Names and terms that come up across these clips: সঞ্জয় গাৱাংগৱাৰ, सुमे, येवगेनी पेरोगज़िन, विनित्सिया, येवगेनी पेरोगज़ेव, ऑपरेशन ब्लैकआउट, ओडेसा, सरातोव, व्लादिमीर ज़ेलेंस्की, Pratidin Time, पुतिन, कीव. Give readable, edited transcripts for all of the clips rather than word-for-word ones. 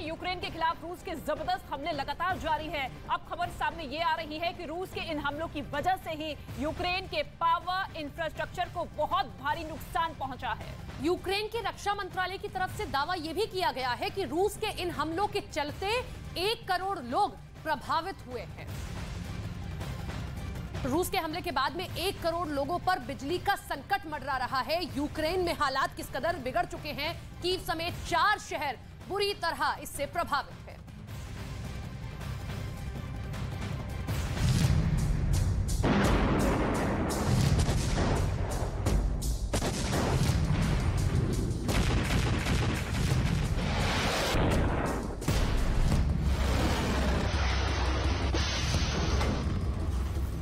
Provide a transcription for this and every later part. में यूक्रेन के खिलाफ रूस के जबरदस्त हमले लगातार जारी हैं। अब खबर सामने ये आ रही है कि रूस के इन हमलों की वजह से ही यूक्रेन के पावर इंफ्रास्ट्रक्चर को बहुत भारी नुकसान पहुंचा है। यूक्रेन के रक्षा मंत्रालय की तरफ से दावा यह भी किया गया है कि रूस के इन हमलों के चलते 1 करोड़ लोग प्रभावित हुए हैं। रूस के हमले के बाद में 1 करोड़ लोगों पर बिजली का संकट मंडरा रहा है। यूक्रेन में हालात किस कदर बिगड़ चुके हैं, कीव समेत 4 शहर बुरी तरह इससे प्रभावित हैं।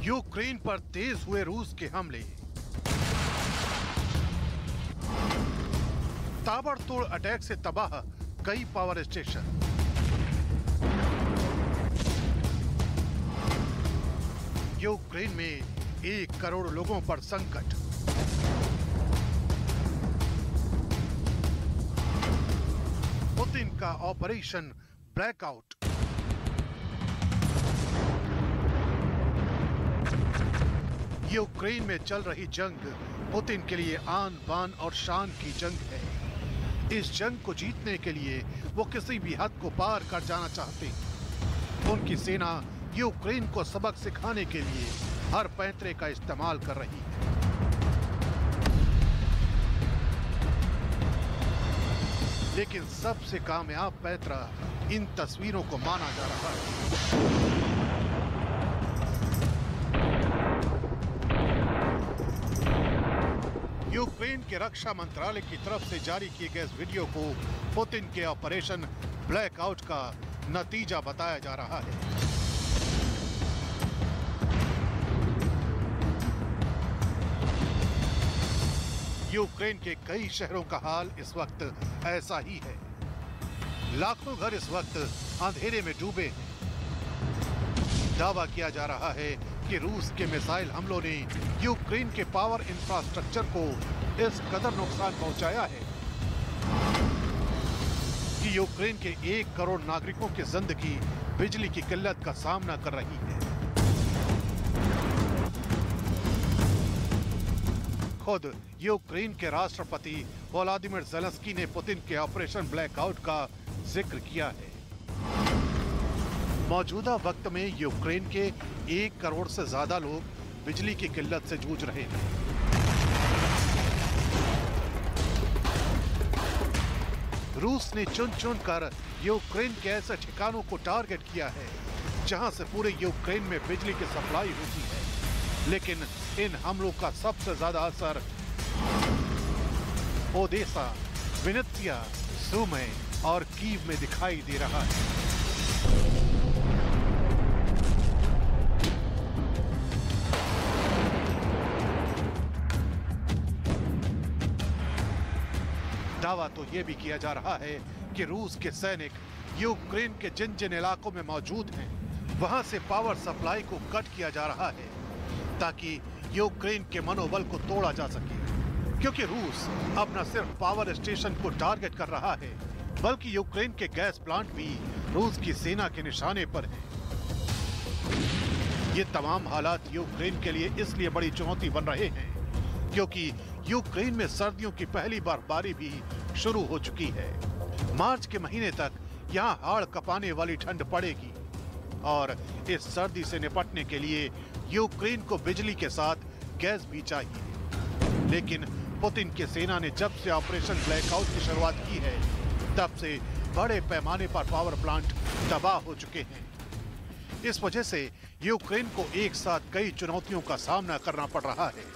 यूक्रेन पर तेज हुए रूस के हमले, ताबड़तोड़ अटैक से तबाह कई पावर स्टेशन। यूक्रेन में 1 करोड़ लोगों पर संकट। पुतिन का ऑपरेशन ब्लैकआउट। यूक्रेन में चल रही जंग पुतिन के लिए आन बान और शान की जंग है। इस जंग को जीतने के लिए वो किसी भी हद को पार कर जाना चाहते हैं। उनकी सेना यूक्रेन को सबक सिखाने के लिए हर पैंतरे का इस्तेमाल कर रही है। लेकिन सबसे कामयाब पैंतरा इन तस्वीरों को माना जा रहा है। यूक्रेन के रक्षा मंत्रालय की तरफ से जारी किए गए इस वीडियो को पुतिन के ऑपरेशन ब्लैकआउट का नतीजा बताया जा रहा है। यूक्रेन के कई शहरों का हाल इस वक्त ऐसा ही है। लाखों घर इस वक्त अंधेरे में डूबे हैं। दावा किया जा रहा है कि रूस के मिसाइल हमलों ने यूक्रेन के पावर इंफ्रास्ट्रक्चर को इस कदर नुकसान पहुंचाया है कि यूक्रेन के 1 करोड़ नागरिकों की जिंदगी बिजली की किल्लत का सामना कर रही है। खुद यूक्रेन के राष्ट्रपति व्लादिमीर ज़ेलेंस्की ने पुतिन के ऑपरेशन ब्लैकआउट का जिक्र किया है। मौजूदा वक्त में यूक्रेन के 1 करोड़ से ज्यादा लोग बिजली की किल्लत से जूझ रहे हैं। रूस ने चुन कर यूक्रेन के ऐसे ठिकानों को टारगेट किया है जहां से पूरे यूक्रेन में बिजली की सप्लाई होती है। लेकिन इन हमलों का सबसे ज्यादा असर ओडेसा, विनित्सिया, सुमे और कीव में दिखाई दे रहा है। दावा तो ये भी किया जा रहा है कि रूस के सैनिक यूक्रेन के जिन जिन इलाकों में मौजूद हैं वहां से पावर सप्लाई को कट किया जा रहा है ताकि यूक्रेन के मनोबल को तोड़ा जा सके। क्योंकि रूस अब न सिर्फ पावर स्टेशन को टारगेट कर रहा है बल्कि यूक्रेन के गैस प्लांट भी रूस की सेना के निशाने पर है। ये तमाम हालात यूक्रेन के लिए इसलिए बड़ी चुनौती बन रहे हैं क्योंकि यूक्रेन में सर्दियों की पहली बर्फबारी भी शुरू हो चुकी है। मार्च के महीने तक यहां हाड़ कपाने वाली ठंड पड़ेगी और इस सर्दी से निपटने के लिए यूक्रेन को बिजली के साथ गैस भी चाहिए। लेकिन पुतिन की सेना ने जब से ऑपरेशन ब्लैकआउट की शुरुआत की है तब से बड़े पैमाने पर पावर प्लांट तबाह हो चुके हैं। इस वजह से यूक्रेन को एक साथ कई चुनौतियों का सामना करना पड़ रहा है।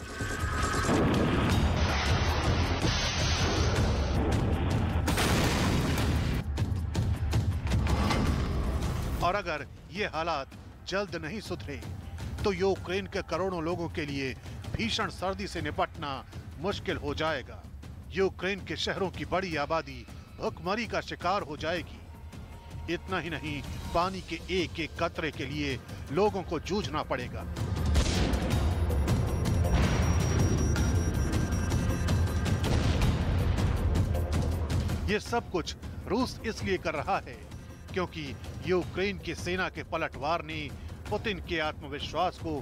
और अगर ये हालात जल्द नहीं सुधरे तो यूक्रेन के करोड़ों लोगों के लिए भीषण सर्दी से निपटना मुश्किल हो जाएगा। यूक्रेन के शहरों की बड़ी आबादी भुखमरी का शिकार हो जाएगी। इतना ही नहीं, पानी के एक एक कतरे के लिए लोगों को जूझना पड़ेगा। ये सब कुछ रूस इसलिए कर रहा है क्योंकि ये यूक्रेन की सेना के पलटवार ने पुतिन के आत्मविश्वास को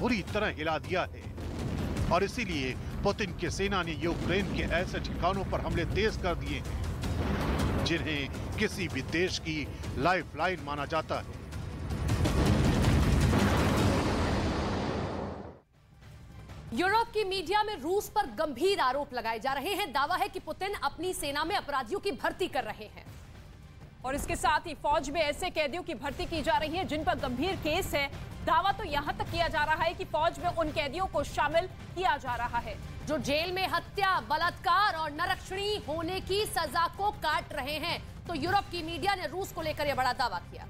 बुरी तरह हिला दिया है और इसीलिए पुतिन की सेना ने यूक्रेन के ऐसे ठिकानों पर हमले तेज कर दिए हैं जिन्हें किसी भी देश की लाइफलाइन माना जाता है। यूरोप की मीडिया में रूस पर गंभीर आरोप लगाए जा रहे हैं। दावा है कि पुतिन अपनी सेना में अपराधियों की भर्ती कर रहे हैं और इसके साथ ही फौज में ऐसे कैदियों की भर्ती की जा रही है जिन पर गंभीर केस है। दावा तो यहां तक किया जा रहा है कि फौज में उन कैदियों को शामिल किया जा रहा है जो जेल में हत्या, बलात्कार और नरक्षणी होने की सजा को काट रहे हैं। तो यूरोप की मीडिया ने रूस को लेकर यह बड़ा दावा किया।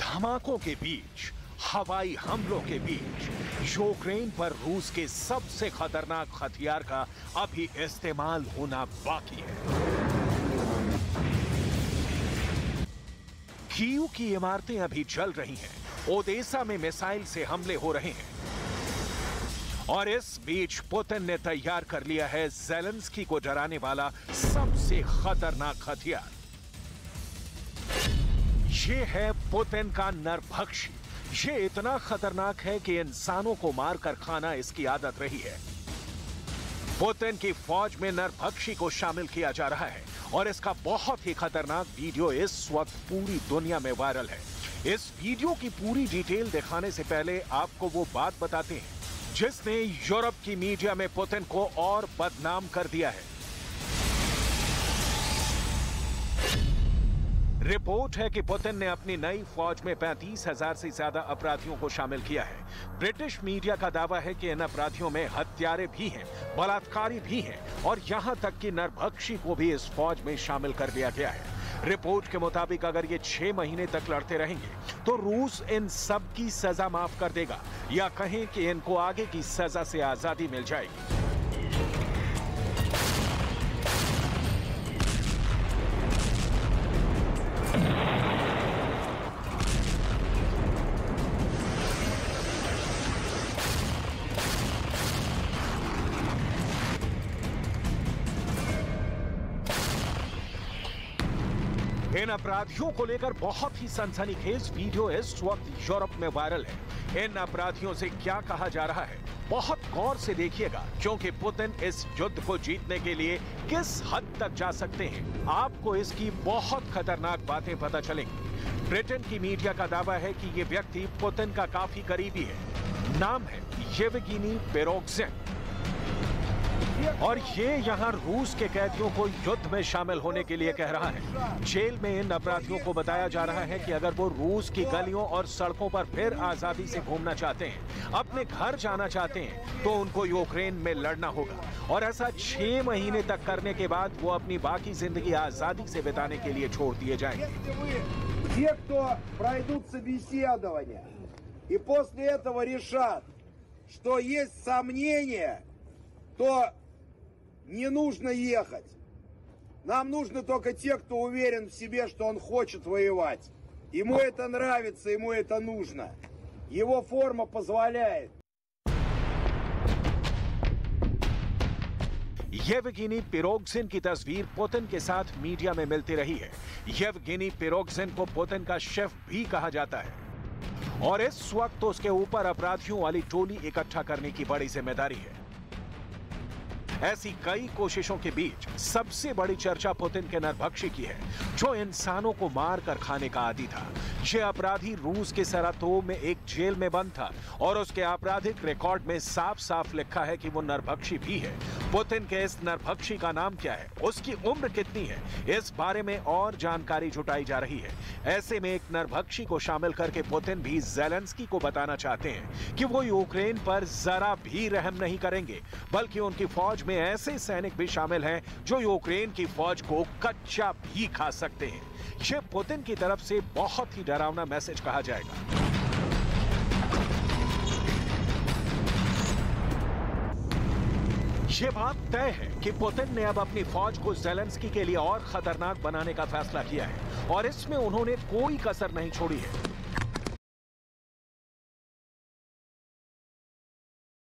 धमाकों के बीच, हवाई हमलों के बीच यूक्रेन पर रूस के सबसे खतरनाक हथियार का अभी इस्तेमाल होना बाकी है। कीव की इमारतें अभी जल रही हैं, ओडेसा में मिसाइल से हमले हो रहे हैं और इस बीच पुतिन ने तैयार कर लिया है ज़ेलेंस्की को डराने वाला सबसे खतरनाक हथियार। ये है पुतिन का नरभक्षी। ये इतना खतरनाक है कि इंसानों को मारकर खाना इसकी आदत रही है। पुतिन की फौज में नरभक्षी को शामिल किया जा रहा है और इसका बहुत ही खतरनाक वीडियो इस वक्त पूरी दुनिया में वायरल है। इस वीडियो की पूरी डिटेल दिखाने से पहले आपको वो बात बताते हैं जिसने यूरोप की मीडिया में पुतिन को और बदनाम कर दिया है। रिपोर्ट है कि पुतिन ने अपनी नई फौज में 35,000 से ज्यादा अपराधियों को शामिल किया है। ब्रिटिश मीडिया का दावा है कि इन अपराधियों में हत्यारे भी हैं, बलात्कारी भी हैं और यहां तक कि नरभक्षी को भी इस फौज में शामिल कर दिया गया है। रिपोर्ट के मुताबिक अगर ये 6 महीने तक लड़ते रहेंगे तो रूस इन सब की सजा माफ कर देगा या कहें कि इनको आगे की सजा से आजादी मिल जाएगी। इन अपराधियों को लेकर बहुत ही सनसनीखेज वीडियो इस वक्त यूरोप में वायरल है। इन अपराधियों से क्या कहा जा रहा है बहुत गौर से देखिएगा क्योंकि पुतिन इस युद्ध को जीतने के लिए किस हद तक जा सकते हैं आपको इसकी बहुत खतरनाक बातें पता चलेंगी। ब्रिटेन की मीडिया का दावा है कि ये व्यक्ति पुतिन का काफी करीबी है। नाम है येवगेनी पेरोगज़ेव और ये यहाँ रूस के कैदियों को युद्ध में शामिल होने के लिए कह रहा है। जेल में इन अपराधियों को बताया जा रहा है कि अगर वो रूस की गलियों और सड़कों पर फिर आजादी से घूमना चाहते हैं, अपने घर जाना चाहते हैं तो उनको यूक्रेन में लड़ना होगा और ऐसा 6 महीने तक करने के बाद वो अपनी बाकी जिंदगी आजादी से बिताने के लिए छोड़ दिए जाएंगे। तो не нужно ехать. Нам нужны только те, кто уверен в себе, что он хочет воевать. Ему это нравится, ему это нужно. Его форма позволяет. येवगेनी पेरोगज़िन की तस्वीर पुतिन के साथ मीडिया में मिलती रही है। येवगेनी पेरोगज़िन को पुतिन का शेफ भी कहा जाता है और इस वक्त तो उसके ऊपर अपराधियों वाली टोली इकट्ठा करने की बड़ी जिम्मेदारी है। ऐसी कई कोशिशों के बीच सबसे बड़ी चर्चा पुतिन के नरभक्षी की है जो इंसानों को मार कर खाने का आदी था। ये अपराधी रूस के सरातोव में एक जेल में बंद था और उसके आपराधिक रिकॉर्ड में साफ साफ लिखा है कि वो नरभक्षी भी है। पुतिन के इस नरभक्षी का नाम क्या है, उसकी उम्र कितनी है, इस बारे में और जानकारी जुटाई जा रही है। ऐसे में एक नरभक्षी को शामिल करके पुतिन भी ज़ेलेंस्की को बताना चाहते हैं कि वो यूक्रेन पर जरा भी रहम नहीं करेंगे बल्कि उनकी फौज में ऐसे सैनिक भी शामिल हैं जो यूक्रेन की फौज को कच्चा भी खा सकते हैं। ये पुतिन की तरफ से बहुत ही डरावना मैसेज कहा जाएगा। ये बात तय है कि पुतिन ने अब अपनी फौज को ज़ेलेंस्की के लिए और खतरनाक बनाने का फैसला किया है और इसमें उन्होंने कोई कसर नहीं छोड़ी है।